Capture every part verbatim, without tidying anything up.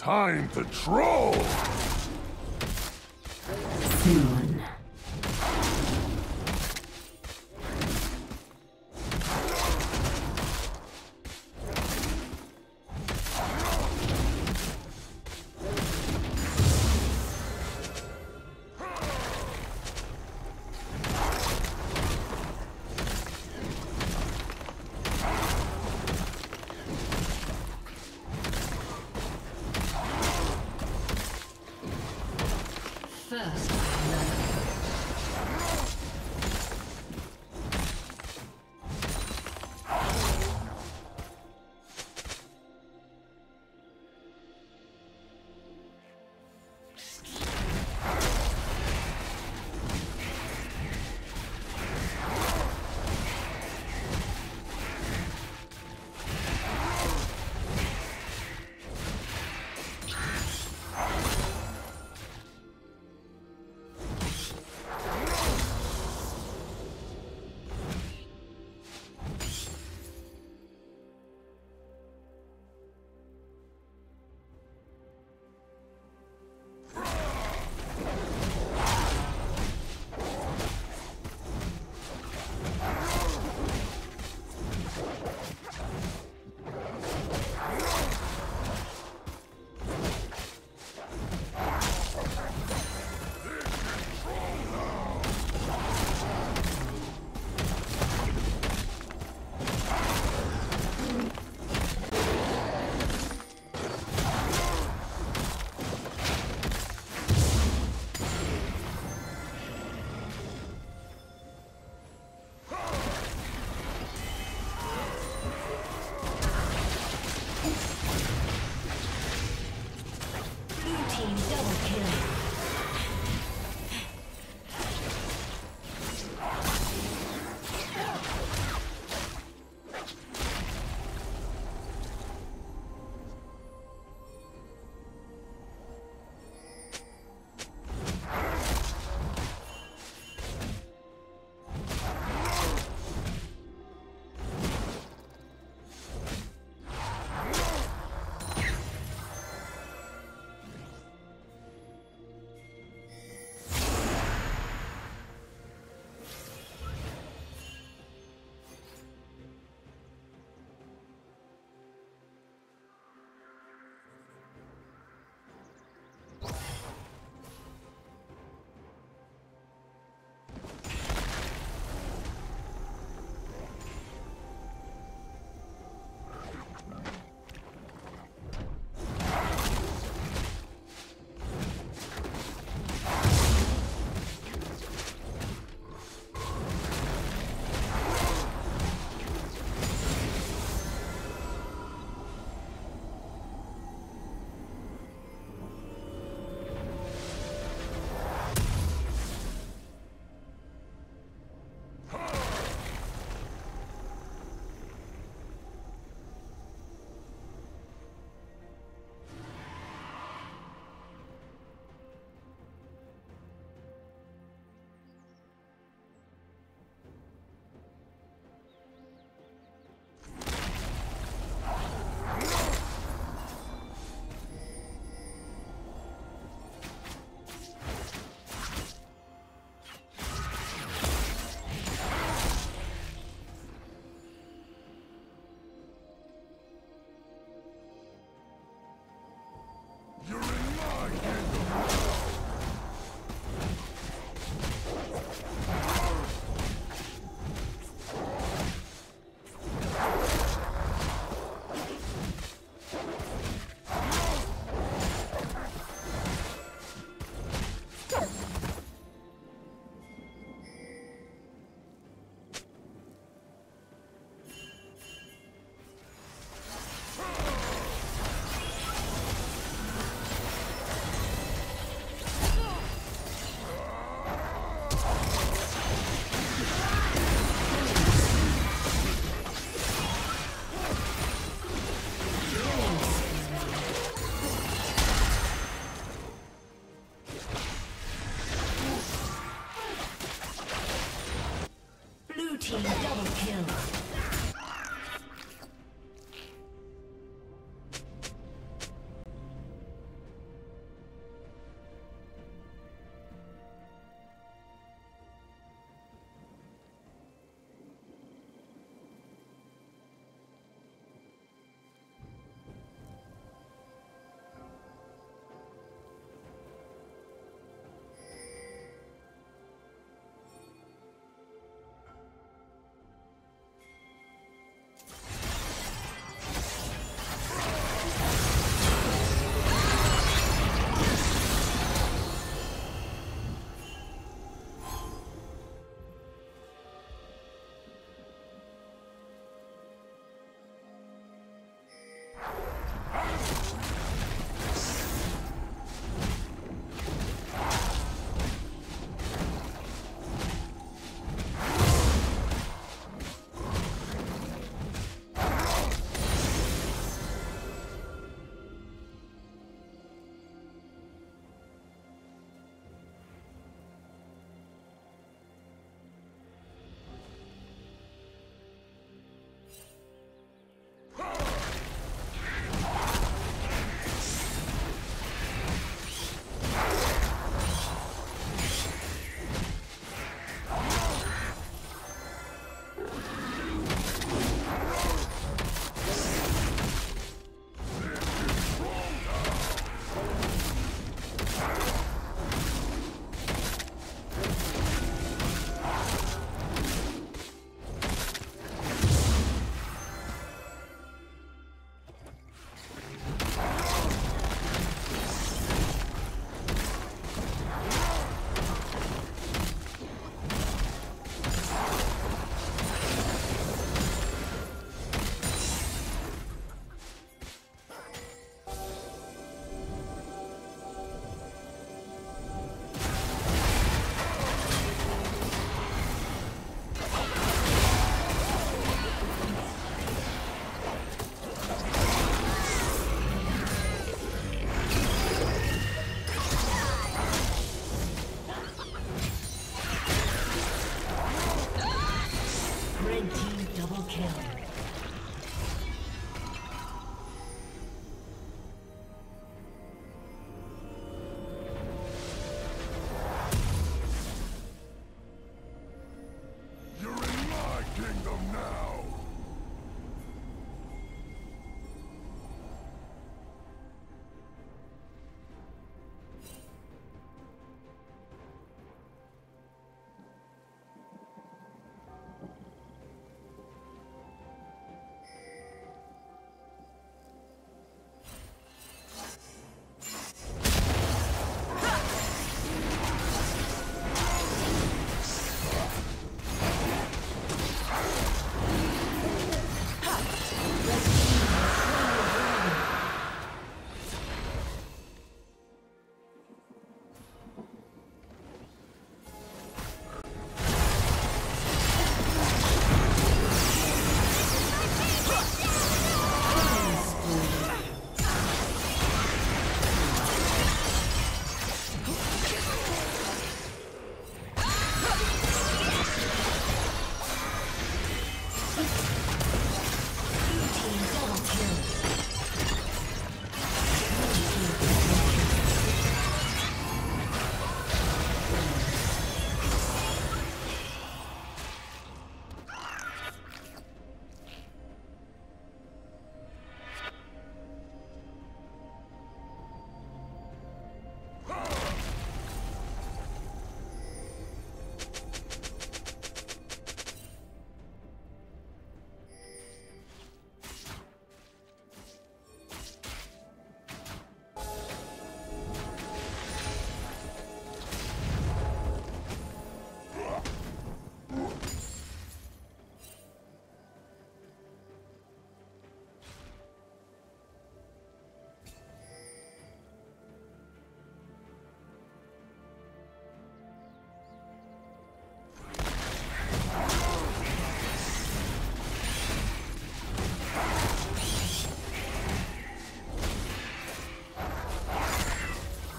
Time to troll! Soon. First.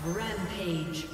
Rampage.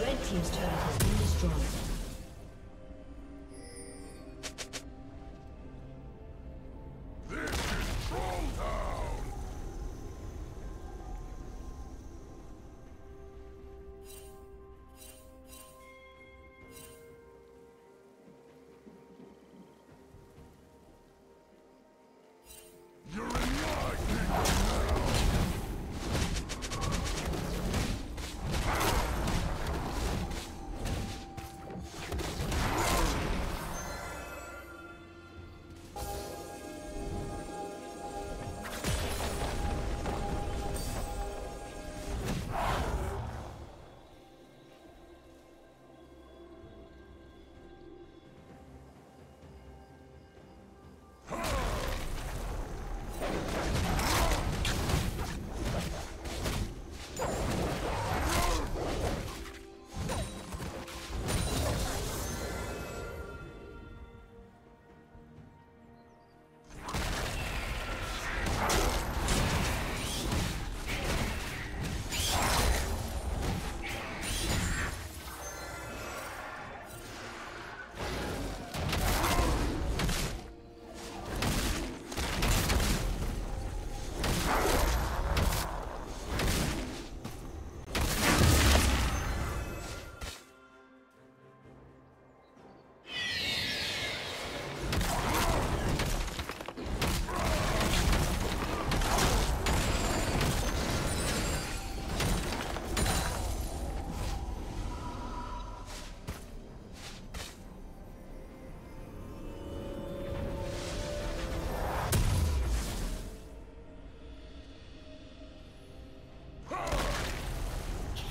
Red team's turret has been destroyed. This is Troll Town. You're in my kingdom.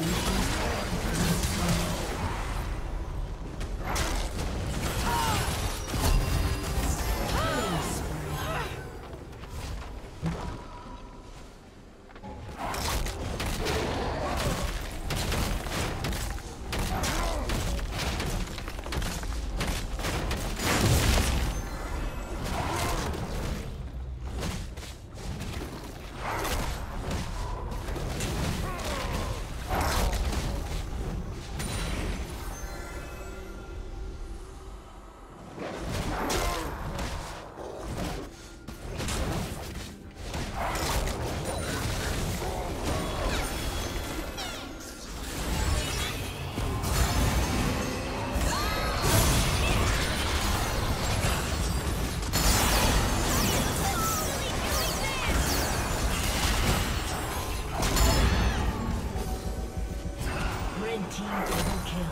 Thank you. Red team double kill.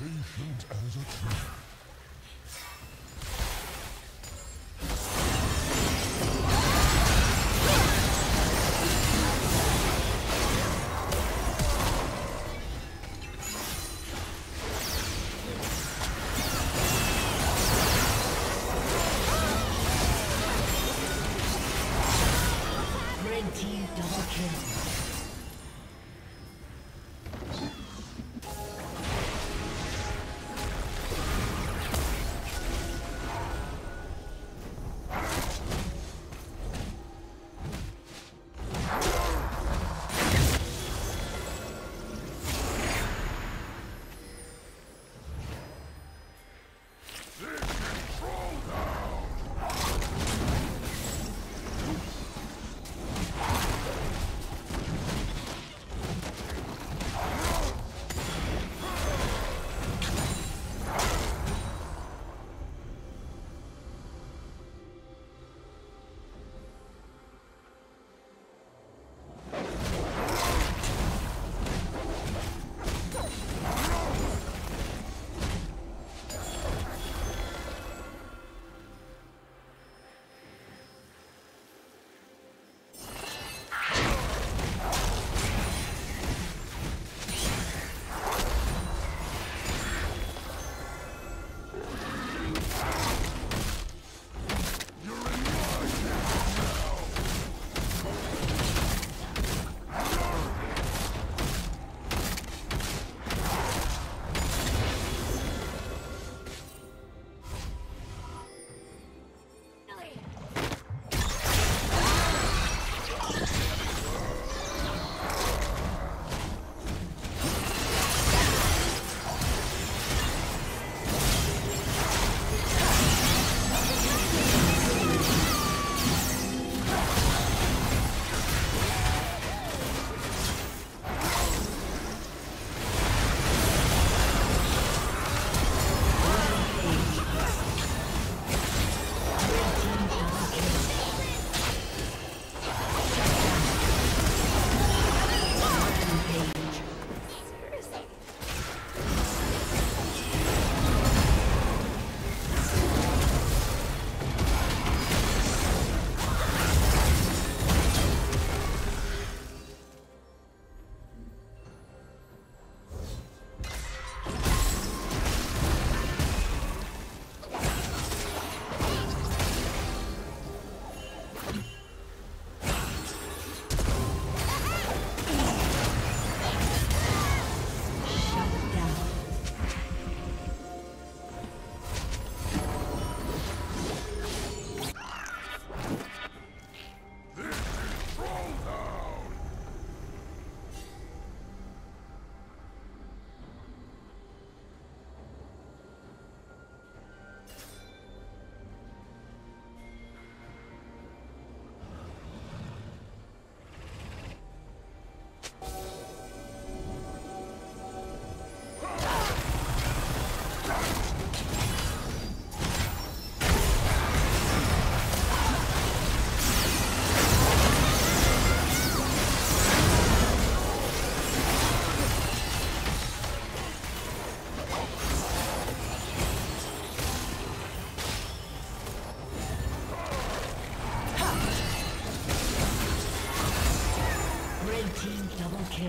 Patient as a tree. Team double kill.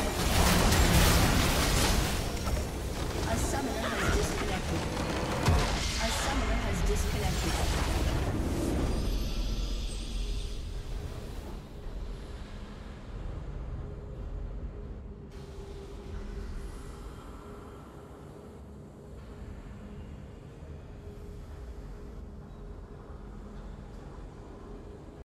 has been destroyed. A summoner has disconnected. A summoner has disconnected.